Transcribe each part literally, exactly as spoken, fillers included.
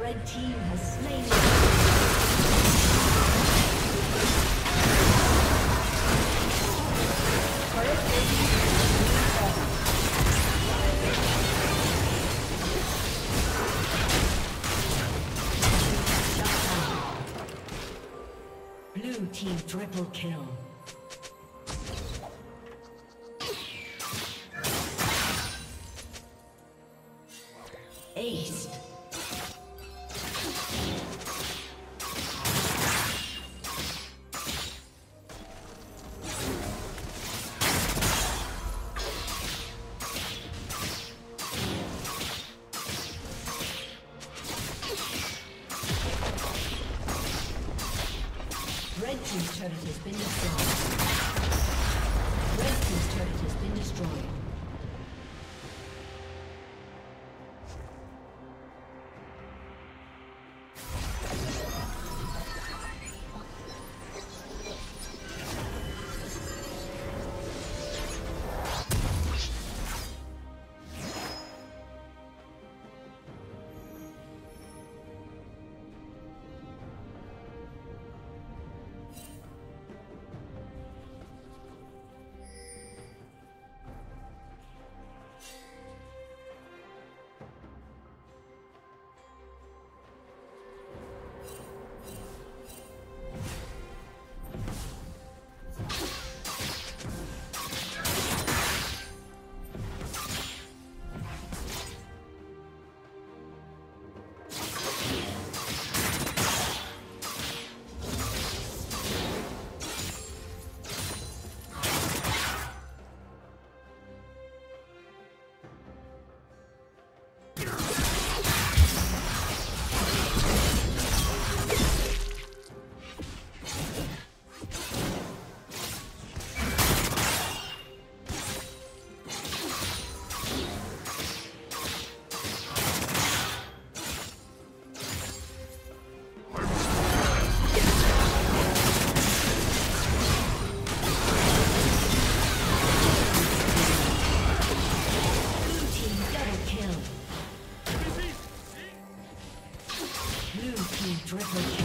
Red team has slain the blue team triple kill. Ace. revolution.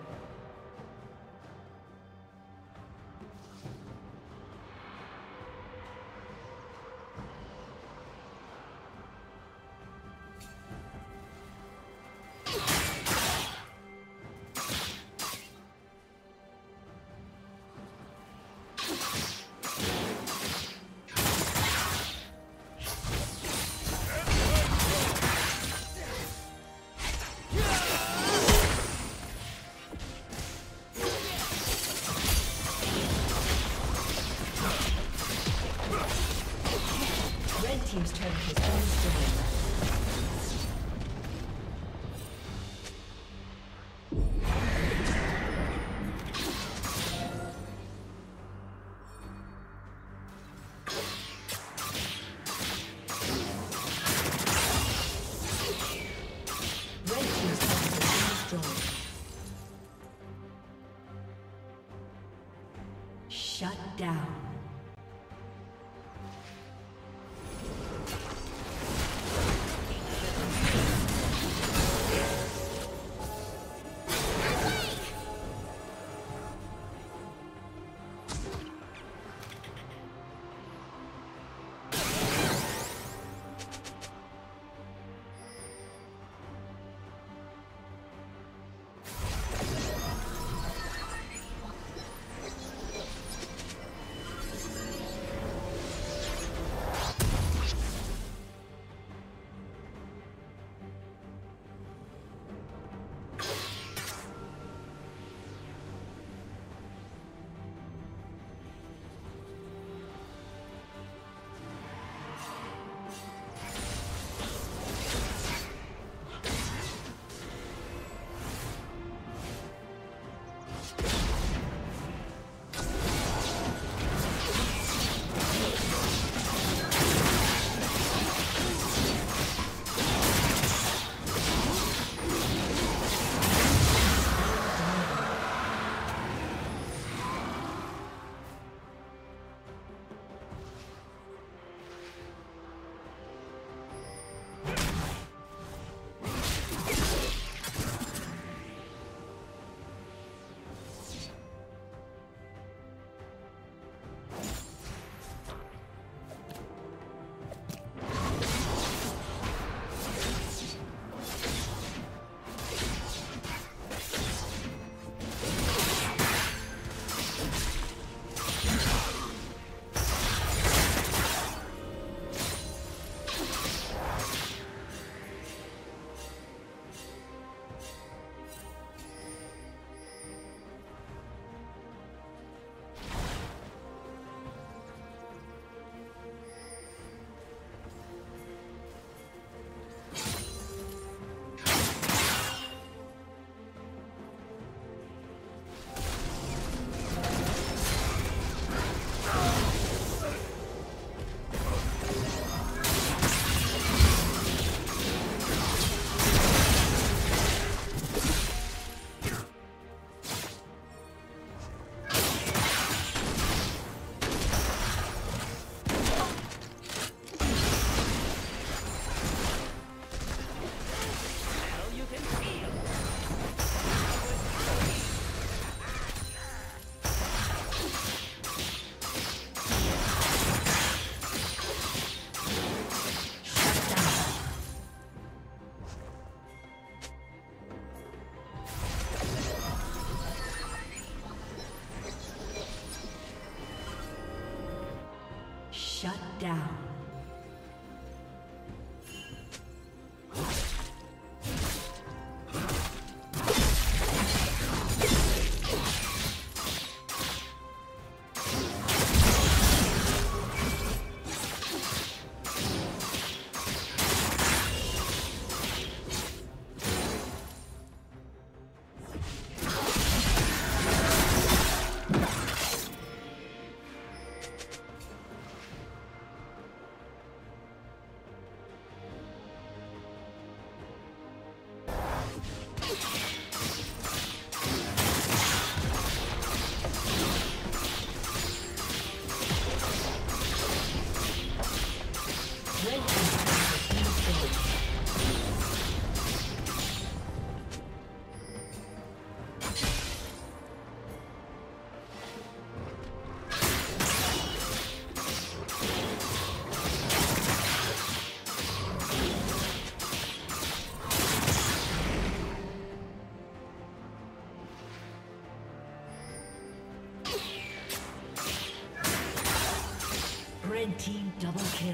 Team's turret has been destroyed. Shut down. Red team double kill.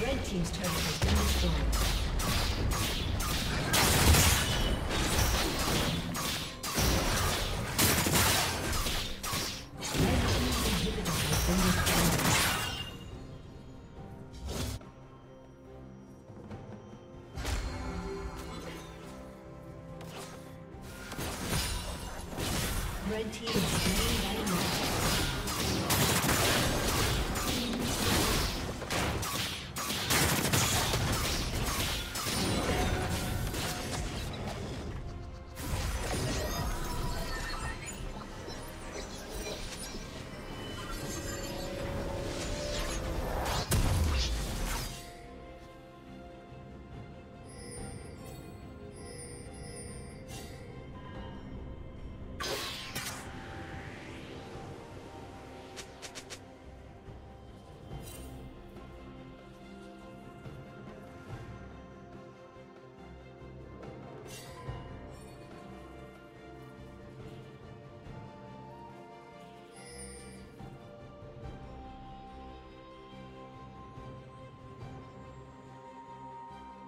Red team is green by now.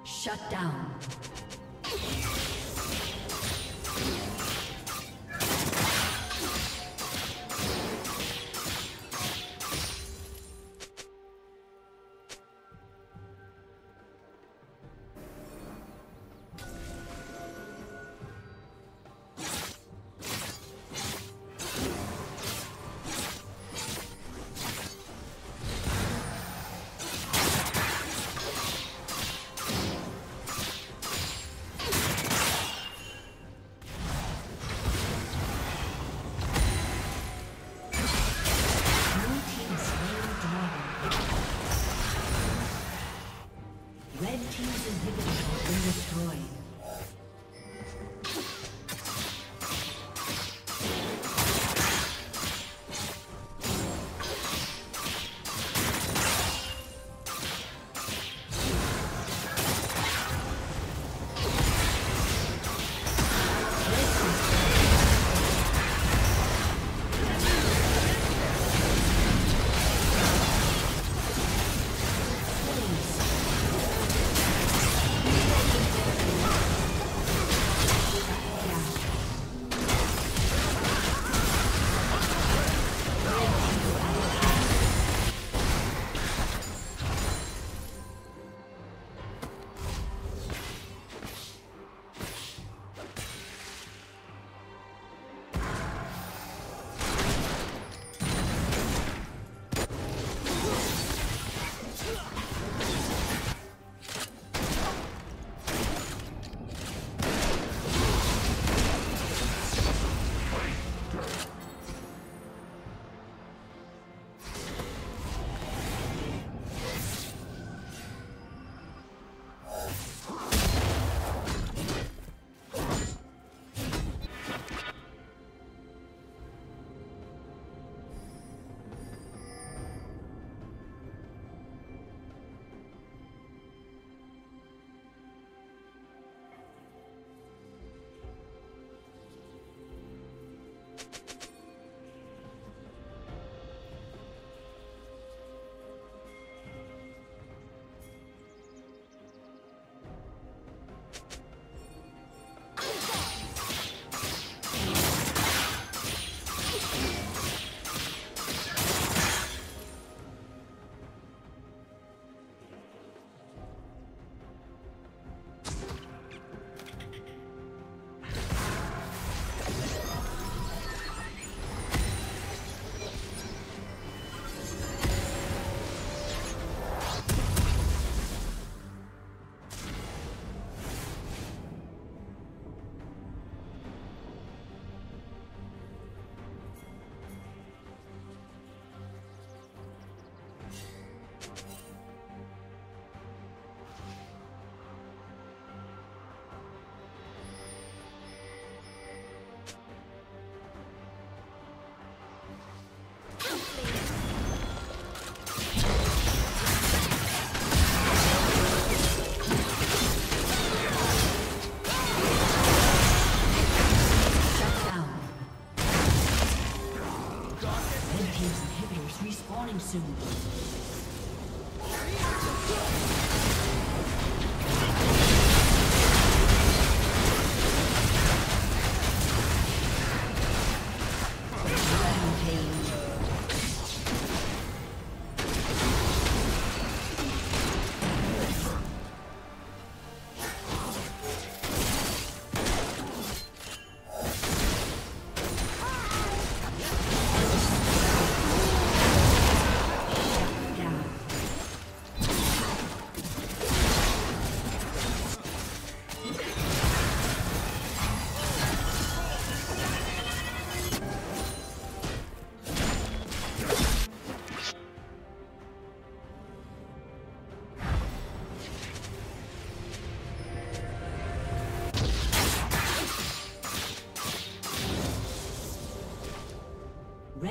Shut down.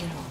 Kill.